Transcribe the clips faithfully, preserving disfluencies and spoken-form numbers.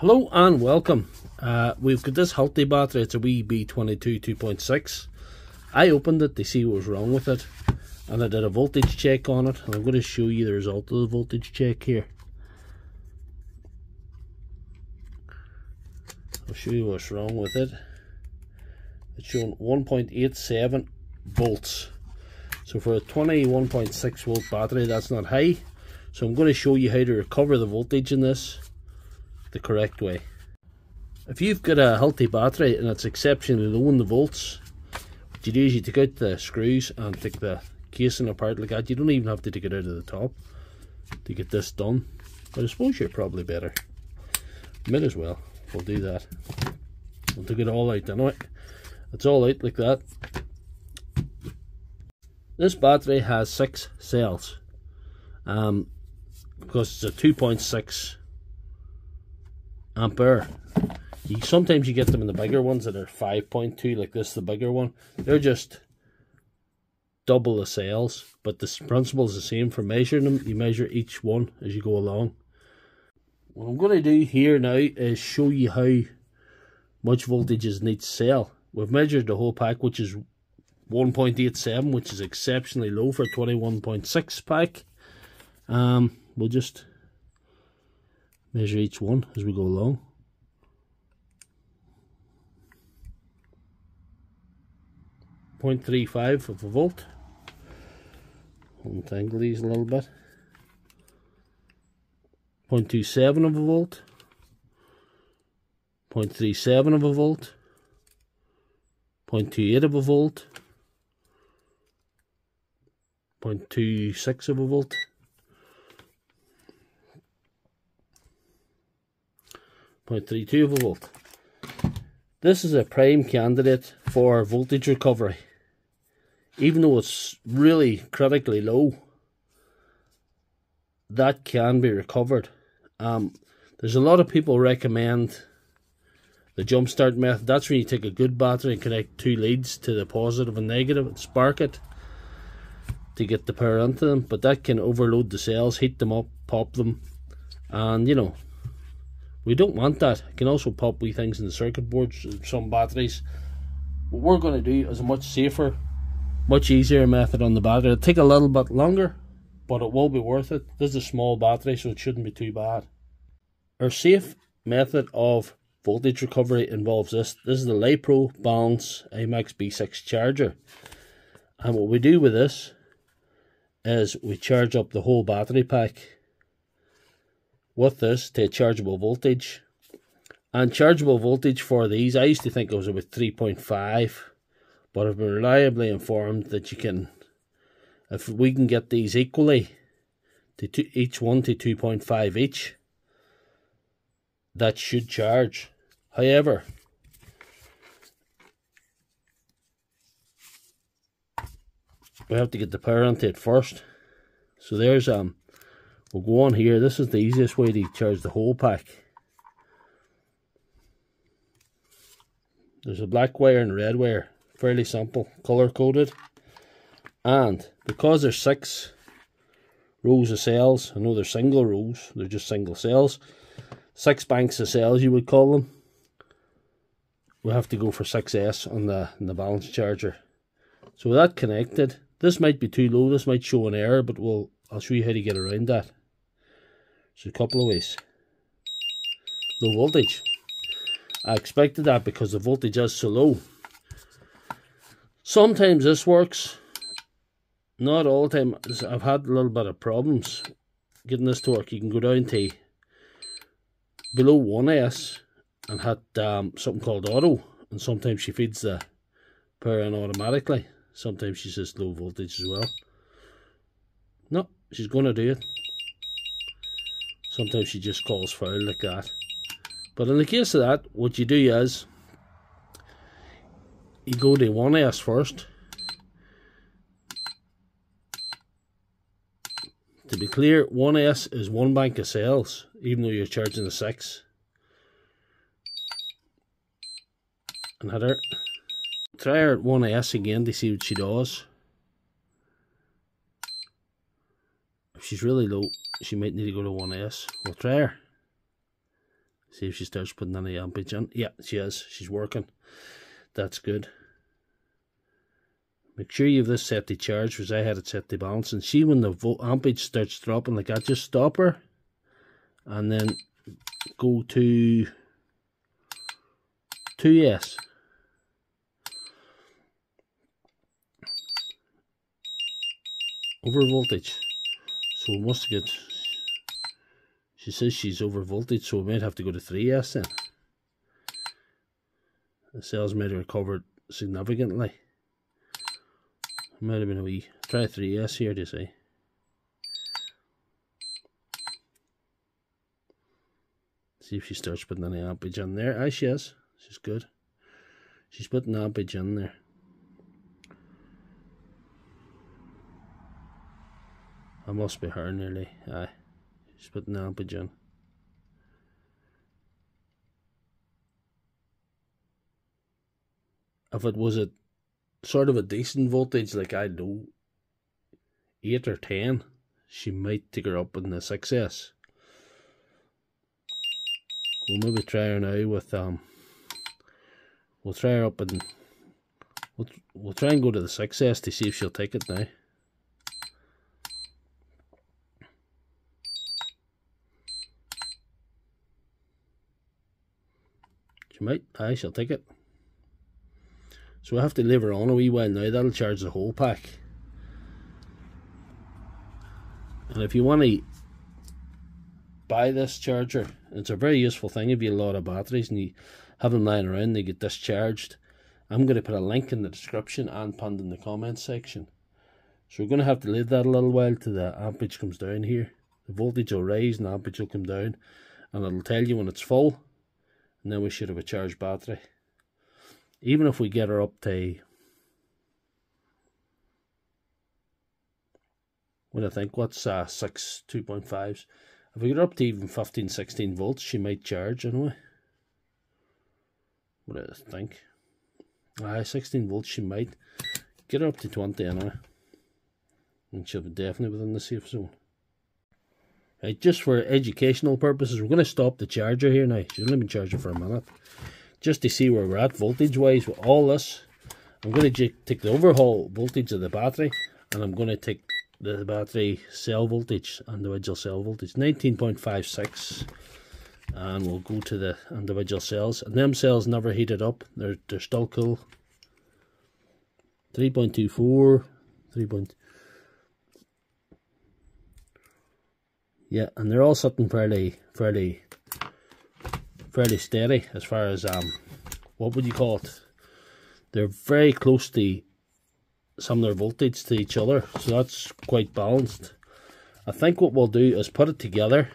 Hello and welcome. Uh, we've got this Hilti battery. It's a wee B twenty-two two point six. I opened it to see what was wrong with it, and I did a voltage check on it, and I'm going to show you the result of the voltage check here. I'll show you what's wrong with it. It's showing one point eight seven volts. So for a twenty-one point six volt battery, that's not high. So I'm going to show you how to recover the voltage in this the correct way. If you've got a Hilti battery and it's exceptionally low in the volts, what you do is you take out the screws and take the casing apart like that. You don't even have to take it out of the top to get this done, but I suppose you're probably better. Might as well. We'll do that. We'll take it all out anyway. It's all out like that. This battery has six cells um, because it's a two point six ampere. You, sometimes you get them in the bigger ones that are five point two, like this, the bigger one. They're just double the cells, but the principle is the same for measuring them. You measure each one as you go along. What I'm going to do here now is show you how much voltage is in each cell. We've measured the whole pack, which is one point eight seven, which is exceptionally low for twenty-one point six pack. Um, we'll just measure each one as we go along. zero point three five of a volt. Untangle these a little bit. zero point two seven of a volt. zero point three seven of a volt. zero point two eight of a volt. zero point two six of a volt. zero point three two of a volt. This is a prime candidate for voltage recovery. Even though it's really critically low, that can be recovered. Um, there's a lot of people recommend the jump start method. That's when you take a good battery and connect two leads to the positive and negative and spark it to get the power into them, but that can overload the cells, heat them up, pop them, and you know, we don't want that. It can also pop wee things in the circuit boards, some batteries. What we're going to do is a much safer, much easier method on the battery. It'll take a little bit longer, but it will be worth it. This is a small battery, so it shouldn't be too bad. Our safe method of voltage recovery involves this. This is the LiPro Balance iMAX B six charger. And what we do with this is we charge up the whole battery pack with this to a chargeable voltage. And chargeable voltage for these, I used to think it was about three point five, but I've been reliably informed that you can, if we can get these equally, to two, each one to two point five each, that should charge. However, we have to get the power into it first. So there's um we'll go on here. This is the easiest way to charge the whole pack. There's a black wire and red wire, fairly simple, color coded. And because there's six rows of cells, I know they're single rows, they're just single cells, six banks of cells you would call them, we have to go for six S on the, on the balance charger. So with that connected, this might be too low, this might show an error, but we'll I'll show you how to get around that. So a couple of ways. Low voltage. I expected that because the voltage is so low. Sometimes this works, not all the time. I've had a little bit of problems getting this to work. You can go down to below one S and hit um, something called auto, and sometimes she feeds the power in automatically. Sometimes she says low voltage as well. No, she's going to do it. Sometimes she just calls foul like that. But in the case of that, what you do is you go to one S first. To be clear, one S is one bank of cells, even though you're charging the six. And hit her. Try her at one S again to see what she does. If she's really low, she might need to go to one S. We'll try her. See if she starts putting any ampage in. Yeah, she is. She's working. That's good. Make sure you have this set to charge, because I had it set to balance. And see when the volt ampage starts dropping like that, just stop her. And then go to two S. Over voltage. So we must get... She says she's over voltage, so we might have to go to three S then. The cells might have recovered significantly. Might have been a wee... Try three S here, they say. See if she starts putting any ampage in there. Aye, she is. She's good. She's putting ampage in there. I must be her nearly. Aye. She's putting the ampage in. If it was a sort of a decent voltage, like I know eight or ten, she might take her up in the six S. We'll maybe try her now with um we'll try her up and we'll we'll try and go to the six S to see if she'll take it now. She might. Aye, she'll take it. So I have to leave her on a wee while now. That'll charge the whole pack. And if you want to buy this charger, it's a very useful thing if you have a lot of batteries and you have them lying around, they get discharged. I'm going to put a link in the description and pinned in the comments section. So we're going to have to leave that a little while till the ampage comes down here. The voltage will rise and the ampage will come down. And it'll tell you when it's full. And then we should have a charged battery. Even if we get her up to, what I think, what's uh, six two point fives? If we get her up to even fifteen, sixteen volts, she might charge anyway. What do I think? Aye, sixteen volts she might. Get her up to twenty anyway. And she'll be definitely within the safe zone. Right, just for educational purposes, we're going to stop the charger here now. She's only been charging for a minute. Just to see where we're at voltage-wise with all this. I'm going to take the overall voltage of the battery. And I'm going to take the battery cell voltage, individual cell voltage, nineteen point five six. And we'll go to the individual cells. And them cells never heated up. They're, they're still cool. three point two four, three point two. Yeah, and they're all sitting fairly, fairly, fairly steady as far as, um, what would you call it? They're very close to similar voltage to each other, so that's quite balanced. I think what we'll do is put it together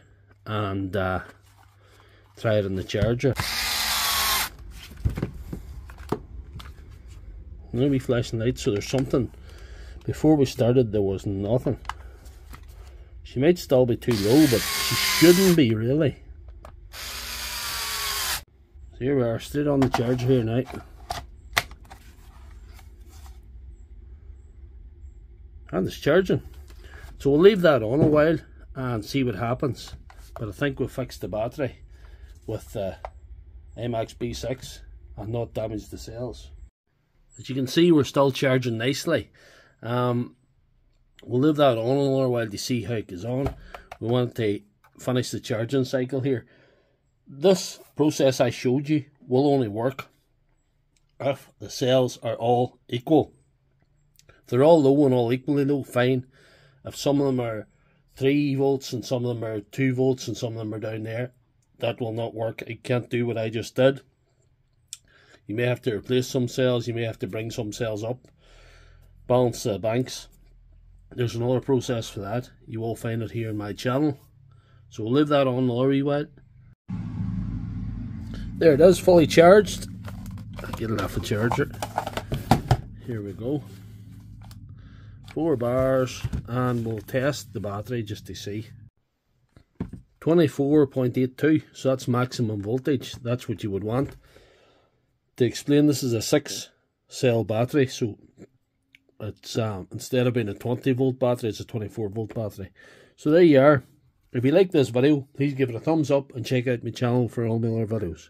and uh, try it in the charger. I'm going to be flashing lights, so there's something. Before we started, there was nothing. She might still be too low, but she shouldn't be, really. So here we are, straight on the charger here now. And it's charging. So we'll leave that on a while and see what happens. But I think we'll fix the battery with the AMAX B six and not damage the cells. As you can see, we're still charging nicely. Um, We'll leave that on another while to see how it goes on. We want to finish the charging cycle here. This process I showed you will only work if the cells are all equal. If they're all low and all equally low, fine. If some of them are three volts and some of them are two volts and some of them are down there, that will not work. It can't do what I just did. You may have to replace some cells. You may have to bring some cells up. Balance the banks. There's another process for that. You will find it here in my channel. So we'll leave that on another wee while. There it is, fully charged. Get it off the charger. Here we go. Four bars, and we'll test the battery just to see. twenty-four point eight two, so that's maximum voltage. That's what you would want. To explain, this is a six cell battery, so it's um instead of being a twenty volt battery, it's a twenty-four volt battery. So there you are. If you like this video, please give it a thumbs up and check out my channel for all my other videos.